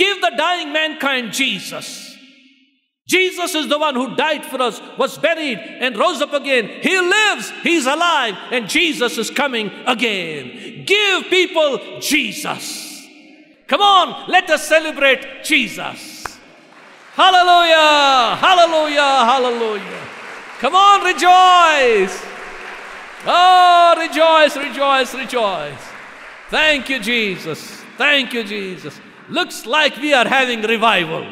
Give the dying mankind Jesus. Jesus is the one who died for us, was buried, and rose up again. He lives, he's alive, and Jesus is coming again. Give people Jesus. Come on, let us celebrate Jesus. Hallelujah, hallelujah, hallelujah. Come on, rejoice. Oh, rejoice, rejoice, rejoice. Thank you, Jesus. Thank you, Jesus. Looks like we are having revival.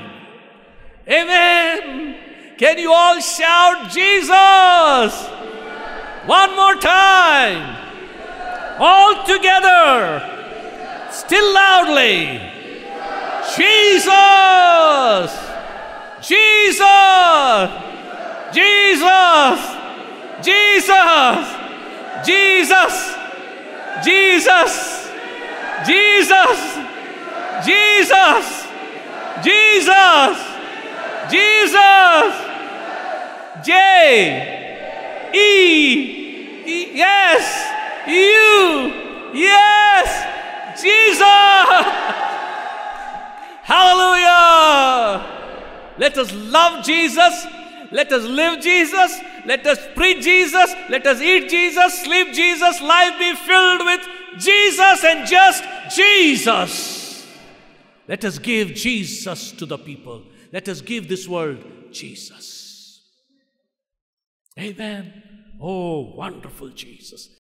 Amen. Can you all shout Jesus? One more time. All together. Still loudly. Jesus. Jesus. Jesus. Jesus. Jesus. Jesus. Jesus. Jesus. Jesus. Jesus. J. E. Yes. U. Yes. Jesus. Hallelujah. Let us love Jesus. Let us live Jesus. Let us preach Jesus. Let us eat Jesus. Sleep Jesus. Life be filled with Jesus and just Jesus. Let us give Jesus to the people. Let us give this world Jesus. Amen. Oh, wonderful Jesus.